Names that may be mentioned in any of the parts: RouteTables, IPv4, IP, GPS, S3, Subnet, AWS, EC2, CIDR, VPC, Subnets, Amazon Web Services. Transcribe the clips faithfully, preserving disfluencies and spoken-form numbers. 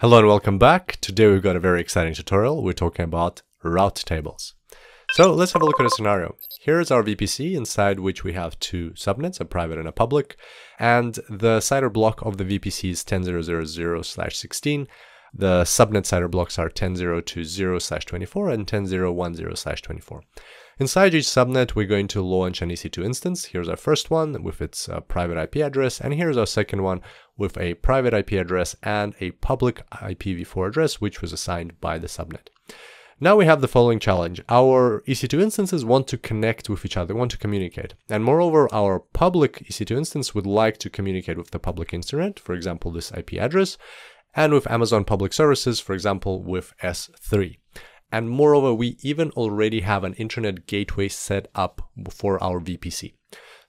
Hello and welcome back. Today we've got a very exciting tutorial. We're talking about route tables. So let's have a look at a scenario. Here is our V P C inside which we have two subnets, a private and a public. And the C I D R block of the V P C is ten dot zero dot zero slash sixteen. The subnet C I D R blocks are ten dot zero dot twenty slash twenty-four and ten dot zero dot ten slash twenty-four. Inside each subnet, we're going to launch an E C two instance. Here's our first one with its uh, private I P address, and here's our second one with a private I P address and a public I P v four address, which was assigned by the subnet. Now we have the following challenge. Our E C two instances want to connect with each other, want to communicate. And moreover, our public E C two instance would like to communicate with the public internet, for example, this I P address, and with Amazon Public Services, for example, with S three. And moreover, we even already have an internet gateway set up for our V P C.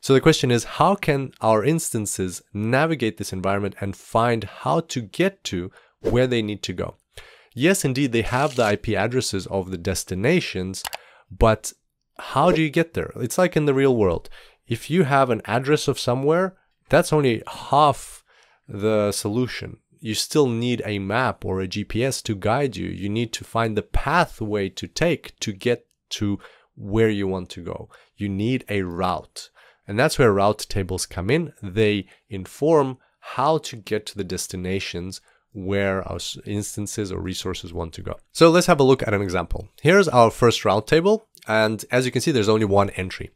So the question is, how can our instances navigate this environment and find how to get to where they need to go? Yes, indeed, they have the I P addresses of the destinations, but how do you get there? It's like in the real world. If you have an address of somewhere, that's only half the solution. You still need a map or a G P S to guide you. You need to find the pathway to take to get to where you want to go. You need a route. And that's where route tables come in. They inform how to get to the destinations where our instances or resources want to go. So let's have a look at an example. Here's our first route table. And as you can see, there's only one entry.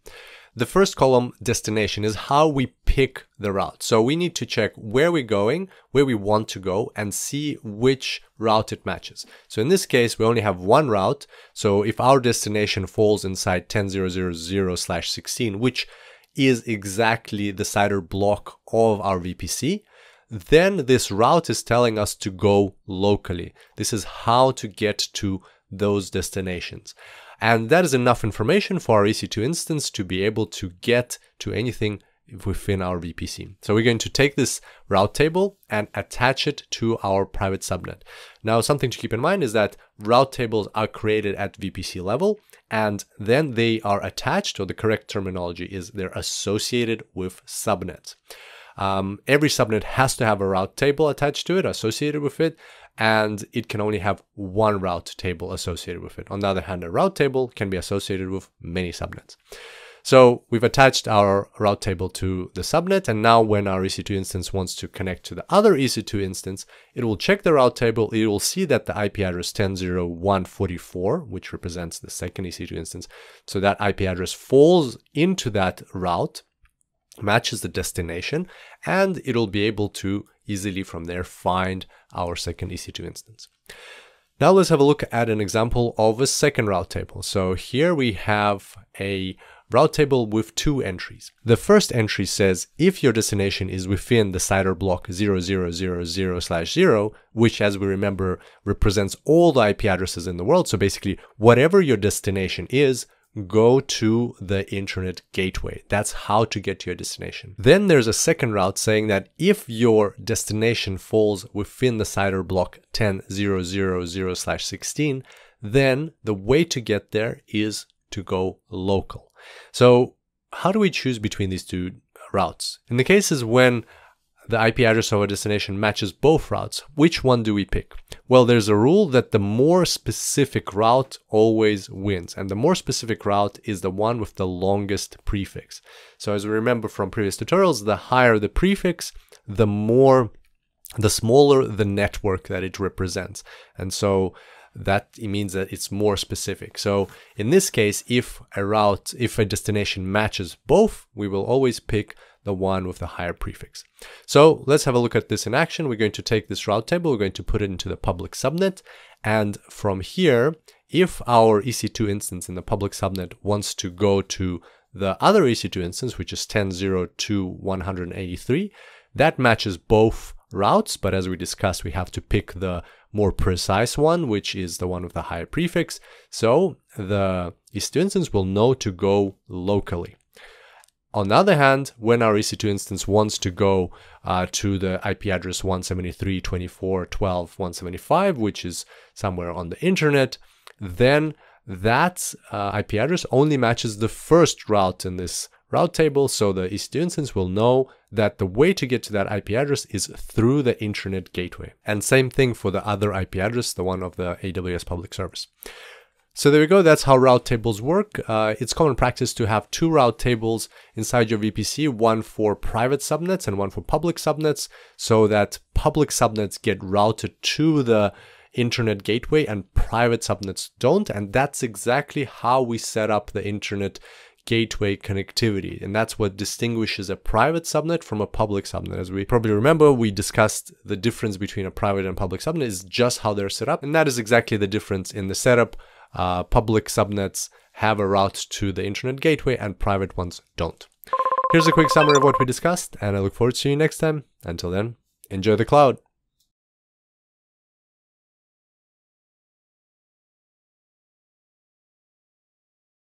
The first column, destination, is how we pick the route. So we need to check where we're going, where we want to go, and see which route it matches. So in this case, we only have one route. So if our destination falls inside ten dot zero dot zero slash sixteen, which is exactly the C I D R block of our V P C, then this route is telling us to go locally. This is how to get to those destinations. And that is enough information for our E C two instance to be able to get to anything within our V P C. So we're going to take this route table and attach it to our private subnet. Now, something to keep in mind is that route tables are created at V P C level, and then they are attached, or the correct terminology is they're associated with subnets. Um, every subnet has to have a route table attached to it, associated with it, and it can only have one route table associated with it. On the other hand, a route table can be associated with many subnets. So we've attached our route table to the subnet, and now when our E C two instance wants to connect to the other E C two instance, it will check the route table, it will see that the I P address ten dot zero dot one forty-four, which represents the second E C two instance, so that I P address falls into that route, matches the destination, and it'll be able to easily from there find our second E C two instance. Now let's have a look at an example of a second route table. So here we have a route table with two entries. The first entry says if your destination is within the C I D R block zero dot zero dot zero dot zero slash zero, which, as we remember, represents all the I P addresses in the world. So basically, whatever your destination is, go to the internet gateway. That's how to get to your destination. Then there's a second route saying that if your destination falls within the C I D R block ten dot zero dot zero dot sixteen, then the way to get there is to go local. So how do we choose between these two routes? In the cases when the I P address of our destination matches both routes, which one do we pick? Well, there's a rule that the more specific route always wins. And the more specific route is the one with the longest prefix. So as we remember from previous tutorials, the higher the prefix, the more, the smaller the network that it represents. And so that it means that it's more specific. So in this case, if a route, if a destination matches both, we will always pick the one with the higher prefix. So let's have a look at this in action. We're going to take this route table, we're going to put it into the public subnet. And from here, if our E C two instance in the public subnet wants to go to the other E C two instance, which is ten dot zero dot one eighty-three, that matches both routes. But as we discussed, we have to pick the more precise one, which is the one with the higher prefix. So the E C two instance will know to go locally. On the other hand, when our E C two instance wants to go uh, to the I P address one seventy-three dot twenty-four dot twelve dot one seventy-five, which is somewhere on the internet, then that uh, I P address only matches the first route in this route table, so the E C two instance will know that the way to get to that I P address is through the intranet gateway. And same thing for the other I P address, the one of the A W S public service. So there we go, that's how route tables work. Uh, it's common practice to have two route tables inside your V P C, one for private subnets and one for public subnets, so that public subnets get routed to the internet gateway and private subnets don't. And that's exactly how we set up the internet gateway connectivity. And that's what distinguishes a private subnet from a public subnet. As we probably remember, we discussed the difference between a private and public subnet is just how they're set up. And that is exactly the difference in the setup. Uh, public subnets have a route to the internet gateway and private ones don't. Here's a quick summary of what we discussed, and I look forward to seeing you next time. Until then, enjoy the cloud.